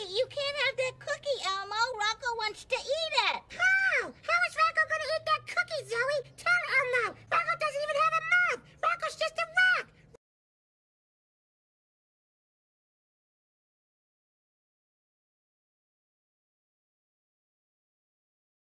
You can't have that cookie, Elmo. Rocco wants to eat it.